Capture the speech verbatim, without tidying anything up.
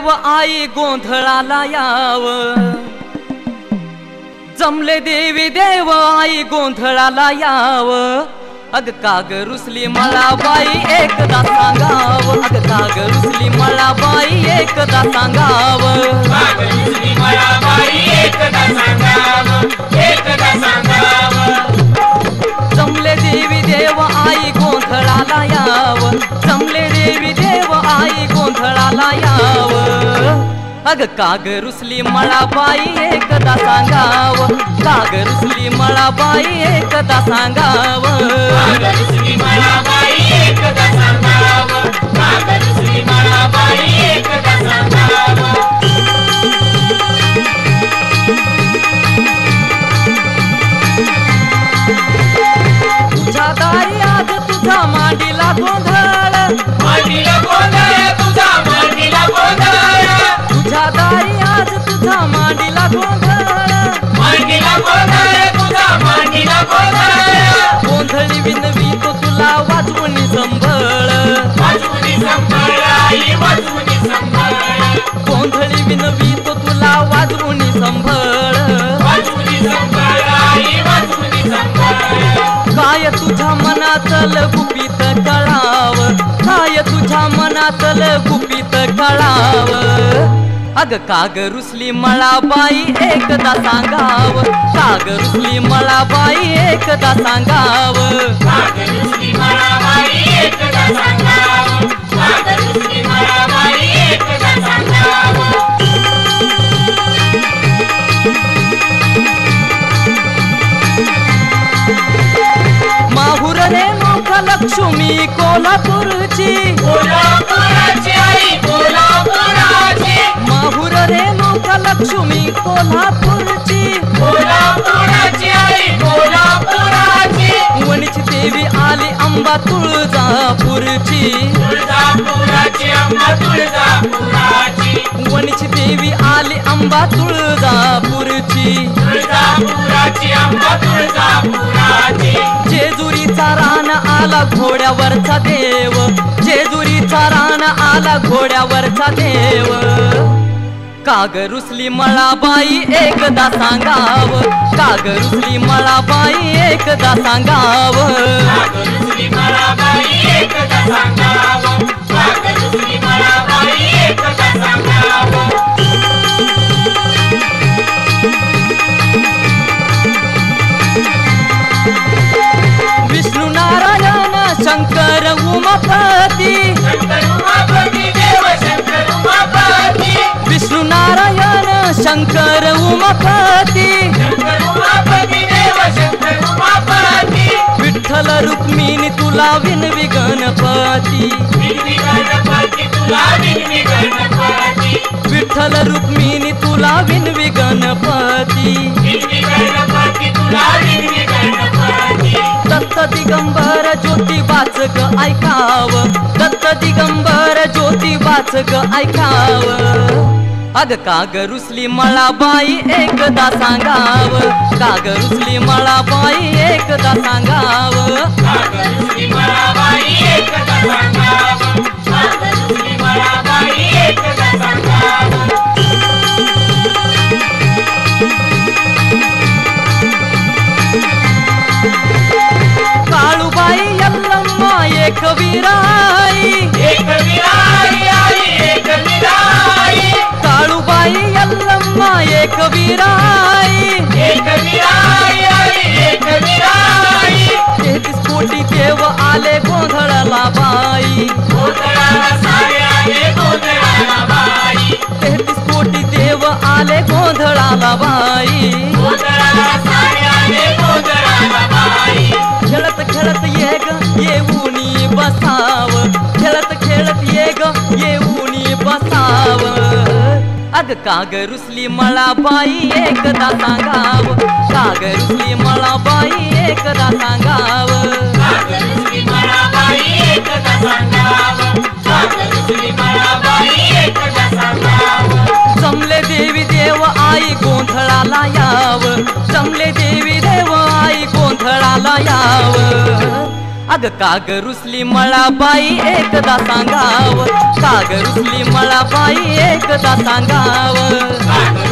देव आई गोंधळाला याव, जमले देवी देव आई गोंधळाला याव। अग काग रुसली मला बाई एकदा सांगाव, अग काग रुसली मला बाई एकदा सांगाव, काग रुसली मला बाई एकदा सांगाव, एकदा सांगाव। जमले देवी देव आई गोंधळाला याव, जमले देवी देव आई गोंधळाला याव। अग काग रुसली मला बाई एकदा सांगाव, काग रुसली मला बाई एकदा सांगाव, काग रुसली मला बाई एकदा सांगाव, काग रुसली मला बाई एकदा सांगाव। गोंधळी विनवी तो तुला वाजवून संभळ, काय तुझ्या मनातल गुपित कळाव, काय तुझ्या मनातल गुपित कळाव। अग काग रुसली मला बाई एकदा सांगाव, काग रुसली मला बाई एकदा सांगाव, काग रुसली मला बाई एकदा सांगाव, काग रुसली मला बाई एकदा सांगाव। माहुरने मोख लक्ष्मी कोल्हापूरची, कोल्हापूरची आई कोल्हापूरची, माहुरने मोख लक्ष्मी कोल्हापूरची, कोल्हापूरची आई कोल्हापूरची। वणीची देवी आली अंबा तुळजापूरची, तुळजापूरची अंबा तुळजापूरची, वणीची देवी आली अंबा तुळजापूरची, तुळजापूरची अंबा तुळजापूरची। जेजुरीचा रान आला घोड्यावरचा देव, जेजुरीचा रान आला घोड्यावरचा देव। काग रुसली मला बाई एकदा सांगाव, काग रुसली मला बाई एकदा सांगाव, काग रुसली मला बाई एकदा सांगाव, काग रुसली मला बाई एकदा सांगाव। विष्णु नारायण शंकर उमापती, शंकर उमापती देव शंकर उमापती, विष्णु नारायण शंकर उमापती, शंकर उमापती देव शंकर उमापती। विठ्ठल रुक्मिणी तुला विनवी गणपती, विनवी गणपती तुला विनवी गणपती, विठ्ठल रुक्मिणी तुला विनवी गणपती, विनवी गणपती तुला विनवी गणपती। दत्त दिगंबर ज्योती वाचक ऐकाव, दत्त दिगंबर ज्योती वाचक ऐकाव। अग काग रुसली मला बाई एकदा सांगाव, काग रुसली मला बाई एकदा सांगाव, काग रुसली मला बाई एकदा सांगाव, काग रुसली मला बाई एकदा सांगाव। काळूबाई यल्लम्मा एक वीराई, एक वीराई आई एक वीराई, काळूबाई यल्लम्मा एक वीराई, एक वीराई आई एक वीराई। तेहतीस कोटी देव आले गोंधळाला बाई, गोंधळाला सारे आले गोंधळाला बाई, तेहतीस कोटी देव आले गोंधळाला बाई, गोंधळाला सारे आले गोंधळाला बाई। खेळत खेळत ये ग येऊनी बसाव, खेळत खेळत ये ग येऊनी बसाव। अग काग रुसली मला बाई एकदा सांगाव, काग रुसली मला बाई एकदा सांगाव, काग रुसली मला बाई एकदा सांगाव, काग रुसली मला बाई एकदा सांगाव। जमले देवी देव आई गोंधळाला याव, जमले देवी देव आई गोंधळाला याव। अग काग रुसली मळाबाई एकदा सांगाव, काग रुसली मळाबाई एकदा सांगाव।